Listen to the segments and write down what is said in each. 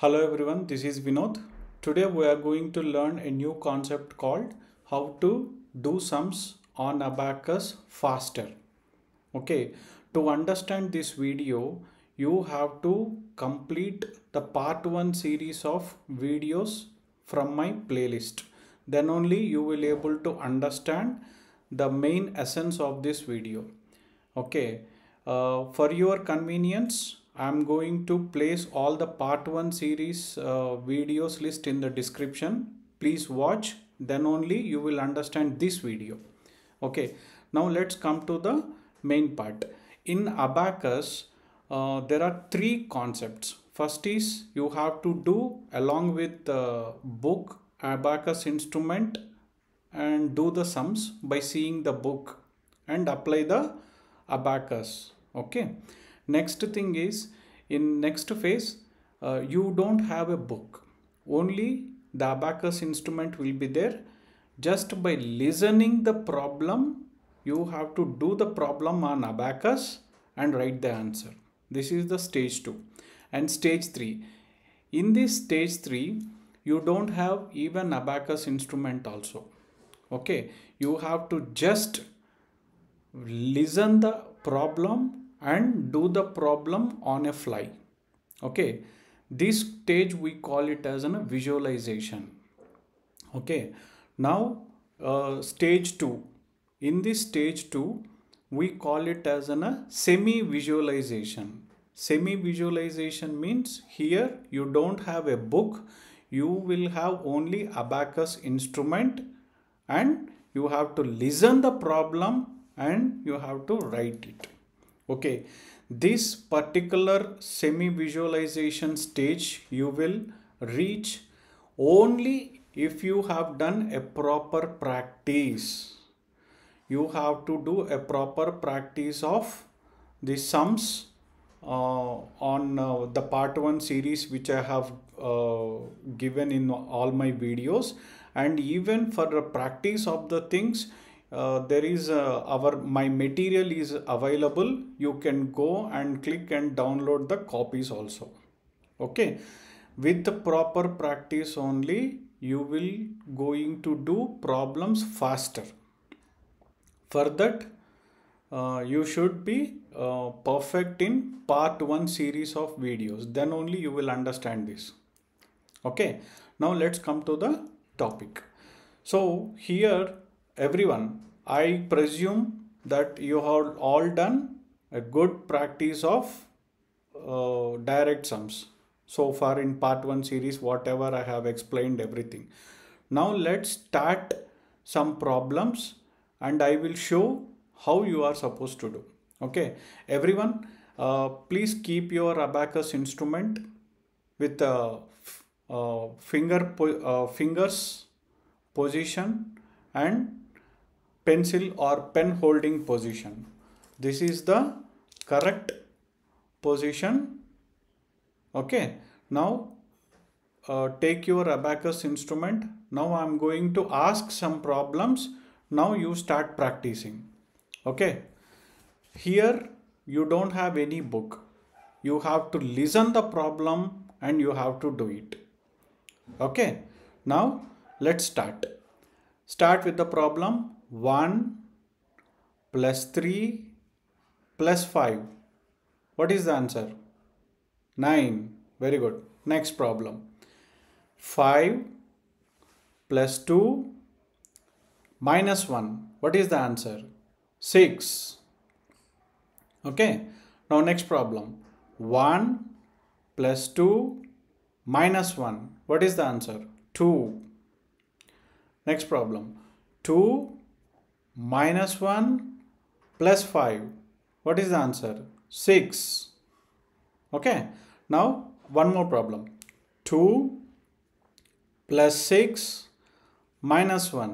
Hello everyone, this is Vinod. Today we are going to learn a new concept called how to do sums on abacus faster. Okay, to understand this video, you have to complete the part 1 series of videos from my playlist. Then only you will able to understand the main essence of this video. Okay, for your convenience, I'm going to place all the part 1 series videos list in the description. Please watch, then only you will understand this video. Okay, now let's come to the main part. In abacus, there are three concepts. First is you have to do along with the book, abacus instrument, and do the sums by seeing the book and apply the abacus. Okay. Next thing is, in next phase, you don't have a book. Only the abacus instrument will be there. Just by listening the problem, you have to do the problem on abacus and write the answer. This is the stage 2. And stage 3. In this stage 3, you don't have even abacus instrument also. Okay. You have to just listen the problem and do the problem on a fly. Okay, this stage we call it as a visualization. Okay, now stage 2. In this stage 2, we call it as a semi-visualization. Semi-visualization means here you don't have a book, you will have only abacus instrument and you have to listen the problem and you have to write it. Okay, this particular semi-visualization stage you will reach only if you have done a proper practice. You have to do a proper practice of the sums on the part 1 series which I have given in all my videos, and even for the practice of the things, there is my material is available. You can go and click and download the copies also. Okay, with the proper practice only you will going to do problems faster. For that, you should be perfect in part 1 series of videos. Then only you will understand this. Okay, now let's come to the topic. So here, everyone, I presume that you have all done a good practice of direct sums. So far in part 1 series, whatever I have explained everything. Now let's start some problems and I will show how you are supposed to do. Okay, everyone, please keep your abacus instrument with fingers position and pencil or pen holding position. This is the correct position. Okay, now take your abacus instrument. Now I am going to ask some problems. Now you start practicing. Okay, here you don't have any book. You have to listen the problem and you have to do it. Okay, now let's start. Start with the problem. 1 + 3 + 5. What is the answer? 9. Very good. Next problem. 5 + 2 - 1. What is the answer? 6. Okay. Now next problem. 1 + 2 - 1. What is the answer? 2. Next problem. 2 - 1 + 5. What is the answer? 6. Okay. Now one more problem. 2 + 6 - 1.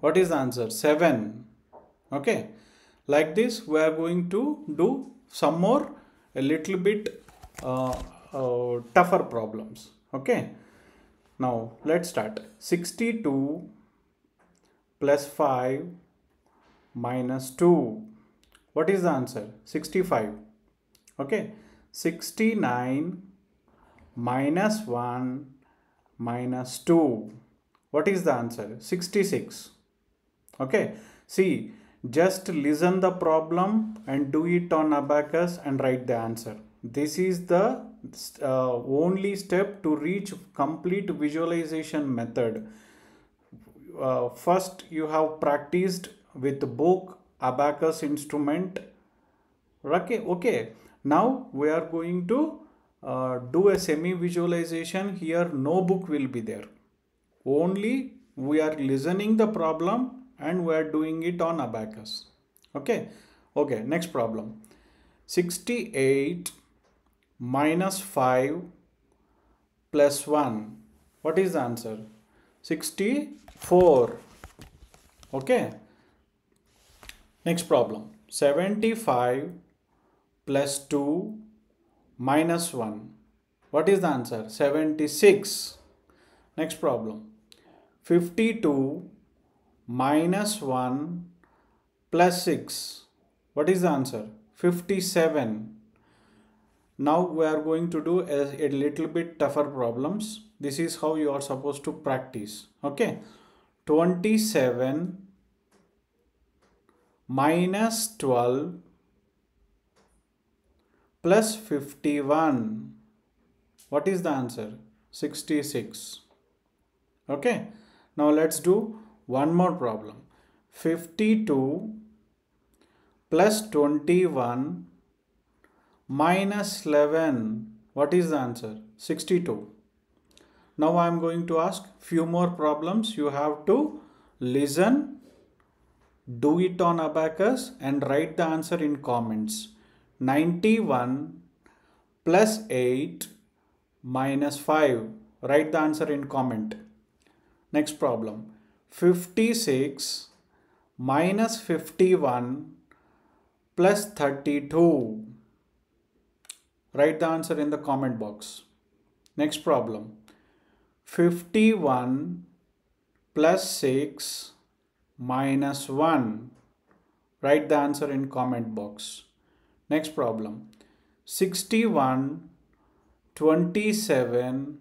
What is the answer? 7. Okay. Like this we are going to do some more a little bit tougher problems. Okay. Now let's start. 62 + 5 - 2. What is the answer? 65. Okay. 69 minus 1 minus 2. What is the answer? 66. Okay. See, just listen the problem and do it on abacus and write the answer. This is the only step to reach complete visualization method. First, you have practiced with book, abacus instrument. Okay. Now we are going to do a semi-visualization. Here no book will be there. Only we are listening the problem and we are doing it on abacus. Okay, next problem. 68 minus 5 plus 1. What is the answer? 64. Okay. Next problem. 75 plus 2 minus 1. What is the answer? 76. Next problem. 52 minus 1 plus 6. What is the answer? 57. Now we are going to do a little bit tougher problems. This is how you are supposed to practice. Okay. 27 minus 12 plus 51. What is the answer? 66. Okay. Now let's do one more problem. 52 plus 21 minus 11. What is the answer? 62. Now I am going to ask few more problems. You have to listen, do it on abacus and write the answer in comments. 91 plus 8 minus 5. Write the answer in comment. Next problem. 56 minus 51 plus 32. Write the answer in the comment box. Next problem. 51 plus 6 minus 1. Write the answer in comment box. Next problem. 61 27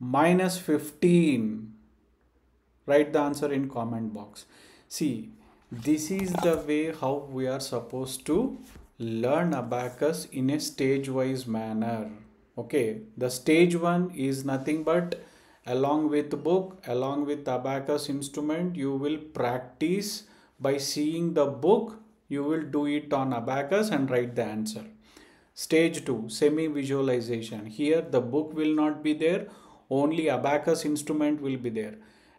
minus 15. Write the answer in comment box. See, this is the way how we are supposed to learn abacus in a stage-wise manner. Okay, the stage one is nothing but along with book, along with abacus instrument, you will practice by seeing the book. You will do it on abacus and write the answer. Stage 2, semi-visualization. Here the book will not be there. Only abacus instrument will be there.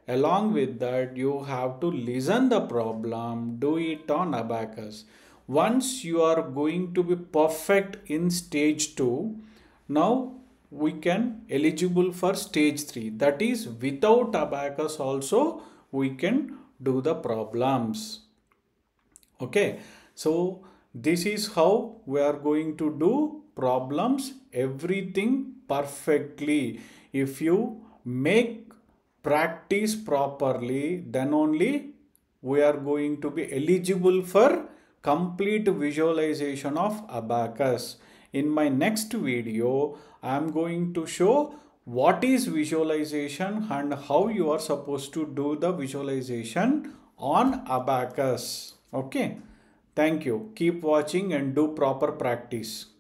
Along with that, you have to listen the problem, do it on abacus. Once you are going to be perfect in stage 2, now we can eligible for stage 3. That is, without abacus also we can do the problems. Okay, so this is how we are going to do problems, everything perfectly. If you make practice properly, then only we are going to be eligible for complete visualization of abacus. In my next video, I am going to show what is visualization and how you are supposed to do the visualization on abacus. Okay, thank you. Keep watching and do proper practice.